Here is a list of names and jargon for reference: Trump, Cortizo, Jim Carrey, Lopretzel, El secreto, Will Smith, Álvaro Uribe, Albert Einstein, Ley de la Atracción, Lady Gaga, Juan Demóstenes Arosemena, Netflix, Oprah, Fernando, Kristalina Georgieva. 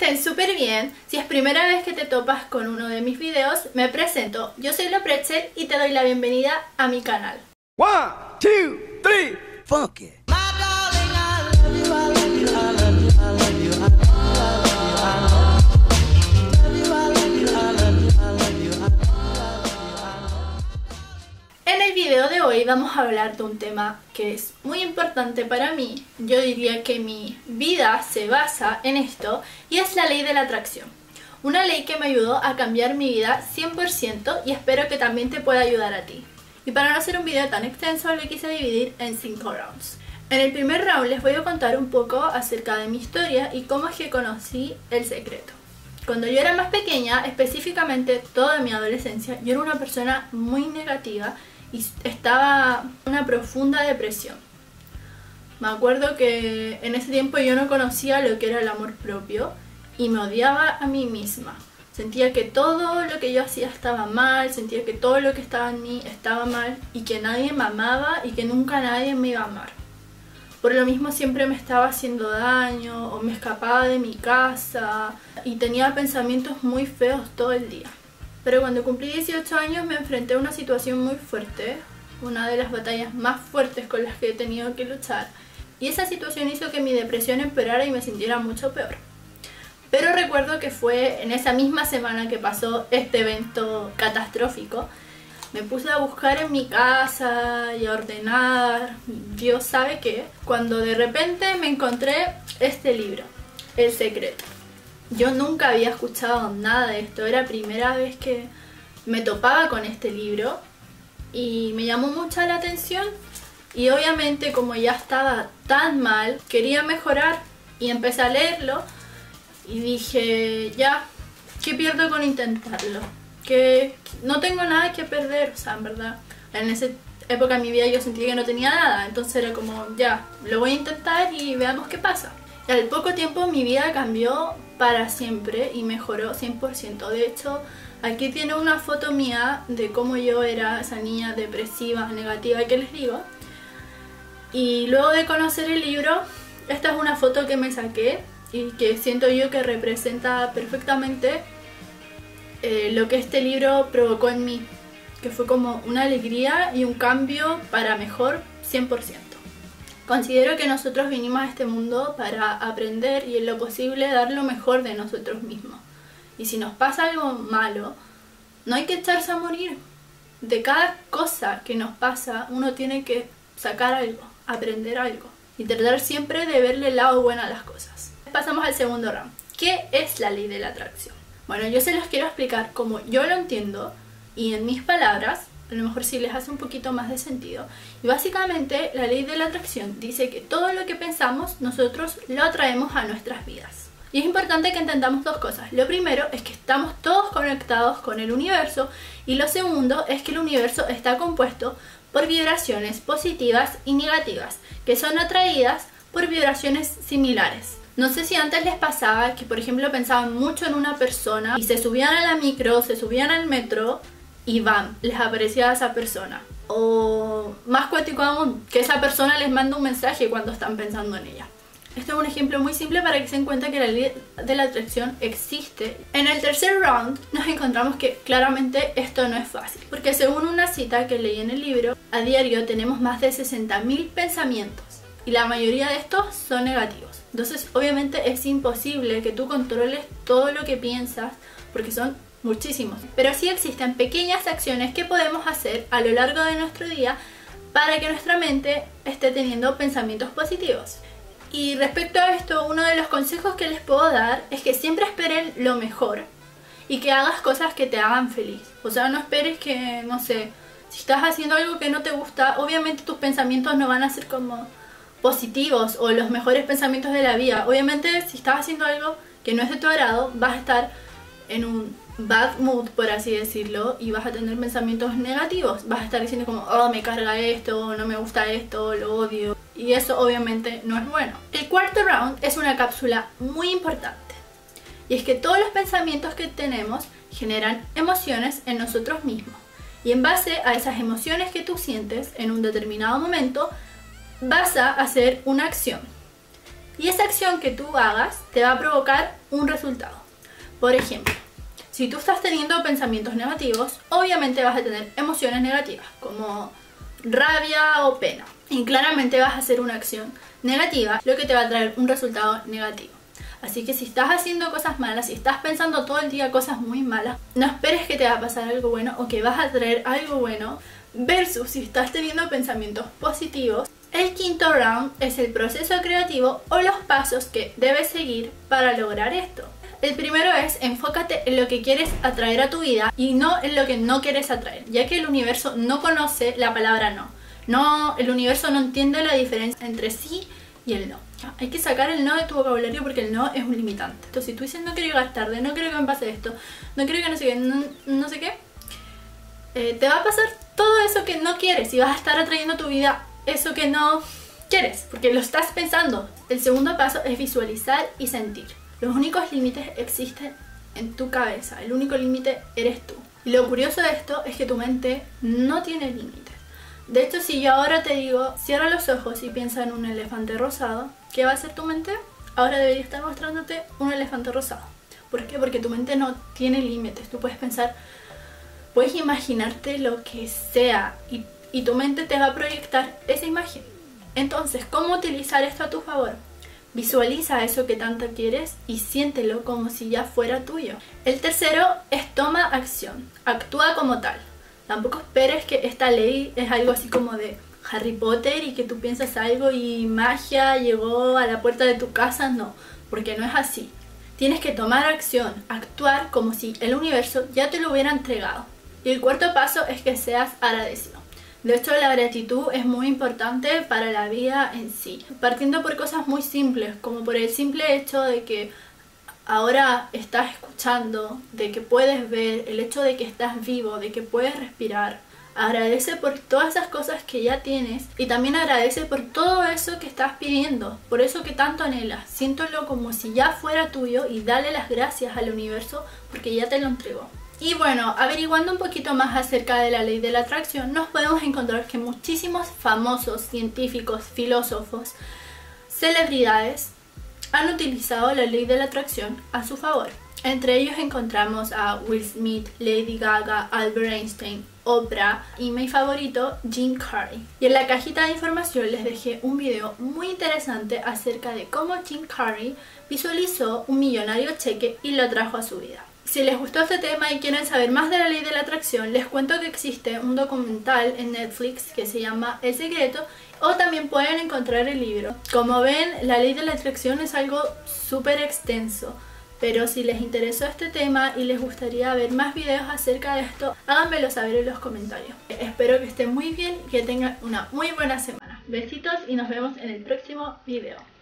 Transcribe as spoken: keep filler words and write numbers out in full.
estén súper bien. Si es primera vez que te topas con uno de mis videos, me presento. Yo soy Lopretzel y te doy la bienvenida a mi canal. one, two, three, fuck it. Video de hoy vamos a hablar de un tema que es muy importante para mí. Yo diría que mi vida se basa en esto, y es la ley de la atracción. Una ley que me ayudó a cambiar mi vida cien por ciento y espero que también te pueda ayudar a ti. Y para no hacer un video tan extenso lo quise dividir en cinco rounds. En el primer round les voy a contar un poco acerca de mi historia y cómo es que conocí El Secreto. Cuando yo era más pequeña, específicamente toda mi adolescencia, yo era una persona muy negativa y estaba en una profunda depresión. Me acuerdo que en ese tiempo yo no conocía lo que era el amor propio y me odiaba a mí misma. Sentía que todo lo que yo hacía estaba mal, sentía que todo lo que estaba en mí estaba mal y que nadie me amaba y que nunca nadie me iba a amar. Por lo mismo siempre me estaba haciendo daño o me escapaba de mi casa y tenía pensamientos muy feos todo el día. Pero cuando cumplí dieciocho años me enfrenté a una situación muy fuerte, una de las batallas más fuertes con las que he tenido que luchar, y esa situación hizo que mi depresión empeorara y me sintiera mucho peor. Pero recuerdo que fue en esa misma semana que pasó este evento catastrófico. Me puse a buscar en mi casa y a ordenar, Dios sabe qué, cuando de repente me encontré este libro, El Secreto. Yo nunca había escuchado nada de esto, era la primera vez que me topaba con este libro y me llamó mucho la atención, y obviamente como ya estaba tan mal, quería mejorar y empecé a leerlo y dije, ya, ¿qué pierdo con intentarlo? Que no tengo nada que perder, o sea, en verdad, en esa época de mi vida yo sentía que no tenía nada, entonces era como, ya, lo voy a intentar y veamos qué pasa. Y al poco tiempo mi vida cambió para siempre y mejoró cien por ciento. De hecho, aquí tiene una foto mía de cómo yo era esa niña depresiva, negativa que les digo. Y luego de conocer el libro, esta es una foto que me saqué y que siento yo que representa perfectamente eh, lo que este libro provocó en mí, que fue como una alegría y un cambio para mejor cien por ciento. Considero que nosotros vinimos a este mundo para aprender y en lo posible dar lo mejor de nosotros mismos. Y si nos pasa algo malo, no hay que echarse a morir. De cada cosa que nos pasa, uno tiene que sacar algo, aprender algo. Y tratar siempre de verle el lado bueno a las cosas. Pasamos al segundo round. ¿Qué es la ley de la atracción? Bueno, yo se los quiero explicar como yo lo entiendo y en mis palabras. A lo mejor sí les hace un poquito más de sentido. Y básicamente la ley de la atracción dice que todo lo que pensamos nosotros lo atraemos a nuestras vidas. Y es importante que entendamos dos cosas. Lo primero es que estamos todos conectados con el universo, y lo segundo es que el universo está compuesto por vibraciones positivas y negativas que son atraídas por vibraciones similares. No sé si antes les pasaba que por ejemplo pensaban mucho en una persona y se subían a la micro, se subían al metro y bam, les aparecía a esa persona. O más cuático aún, que esa persona les manda un mensaje cuando están pensando en ella. Este es un ejemplo muy simple para que se den cuenta que la ley de la atracción existe. En el tercer round nos encontramos que claramente esto no es fácil, porque según una cita que leí en el libro, a diario tenemos más de sesenta mil pensamientos y la mayoría de estos son negativos. Entonces obviamente es imposible que tú controles todo lo que piensas porque son muchísimos, pero sí existen pequeñas acciones que podemos hacer a lo largo de nuestro día para que nuestra mente esté teniendo pensamientos positivos. Y respecto a esto, uno de los consejos que les puedo dar es que siempre esperen lo mejor y que hagas cosas que te hagan feliz. O sea, no esperes que, no sé, si estás haciendo algo que no te gusta, obviamente tus pensamientos no van a ser como positivos o los mejores pensamientos de la vida. Obviamente si estás haciendo algo que no es de tu agrado, vas a estar en un bad mood, por así decirlo, y vas a tener pensamientos negativos. Vas a estar diciendo como, oh, me carga esto, no me gusta esto, lo odio, y eso obviamente no es bueno. El cuarto round es una cápsula muy importante, y es que todos los pensamientos que tenemos generan emociones en nosotros mismos, y en base a esas emociones que tú sientes en un determinado momento vas a hacer una acción. Y esa acción que tú hagas te va a provocar un resultado. Por ejemplo, si tú estás teniendo pensamientos negativos, obviamente vas a tener emociones negativas, como rabia o pena. Y claramente vas a hacer una acción negativa, lo que te va a traer un resultado negativo. Así que si estás haciendo cosas malas, si estás pensando todo el día cosas muy malas, no esperes que te va a pasar algo bueno o que vas a traer algo bueno, versus si estás teniendo pensamientos positivos. El quinto round es el proceso creativo o los pasos que debes seguir para lograr esto. El primero es enfócate en lo que quieres atraer a tu vida y no en lo que no quieres atraer, ya que el universo no conoce la palabra no. No, el universo no entiende la diferencia entre sí y el no. Hay que sacar el no de tu vocabulario porque el no es un limitante. Entonces, si tú dices no quiero llegar tarde, no quiero que me pase esto, no quiero que no sé qué, no, no sé qué, eh, te va a pasar todo eso que no quieres y vas a estar atrayendo a tu vida eso que no quieres, porque lo estás pensando. El segundo paso es visualizar y sentir. Los únicos límites existen en tu cabeza, el único límite eres tú. Y lo curioso de esto es que tu mente no tiene límites. De hecho, si yo ahora te digo, cierra los ojos y piensa en un elefante rosado, ¿qué va a hacer tu mente? Ahora debería estar mostrándote un elefante rosado. ¿Por qué? Porque tu mente no tiene límites. Tú puedes pensar, puedes imaginarte lo que sea y, y tu mente te va a proyectar esa imagen. Entonces, ¿cómo utilizar esto a tu favor? Visualiza eso que tanto quieres y siéntelo como si ya fuera tuyo. El tercero es toma acción, actúa como tal. Tampoco esperes que esta ley es algo así como de Harry Potter y que tú piensas algo y magia llegó a la puerta de tu casa. No, porque no es así. Tienes que tomar acción, actuar como si el universo ya te lo hubiera entregado. Y el cuarto paso es que seas agradecido. De hecho, la gratitud es muy importante para la vida en sí, partiendo por cosas muy simples, como por el simple hecho de que ahora estás escuchando, de que puedes ver, el hecho de que estás vivo, de que puedes respirar. Agradece por todas esas cosas que ya tienes y también agradece por todo eso que estás pidiendo, por eso que tanto anhelas. Siéntelo como si ya fuera tuyo y dale las gracias al universo porque ya te lo entregó. Y bueno, averiguando un poquito más acerca de la ley de la atracción, nos podemos encontrar que muchísimos famosos, científicos, filósofos, celebridades, han utilizado la ley de la atracción a su favor. Entre ellos encontramos a Will Smith, Lady Gaga, Albert Einstein, Oprah y mi favorito, Jim Carrey. Y en la cajita de información les dejé un video muy interesante acerca de cómo Jim Carrey visualizó un millonario cheque y lo trajo a su vida. Si les gustó este tema y quieren saber más de la ley de la atracción, les cuento que existe un documental en Netflix que se llama El secreto, o también pueden encontrar el libro. Como ven, la ley de la atracción es algo súper extenso, pero si les interesó este tema y les gustaría ver más videos acerca de esto, háganmelo saber en los comentarios. Espero que estén muy bien y que tengan una muy buena semana. Besitos y nos vemos en el próximo video.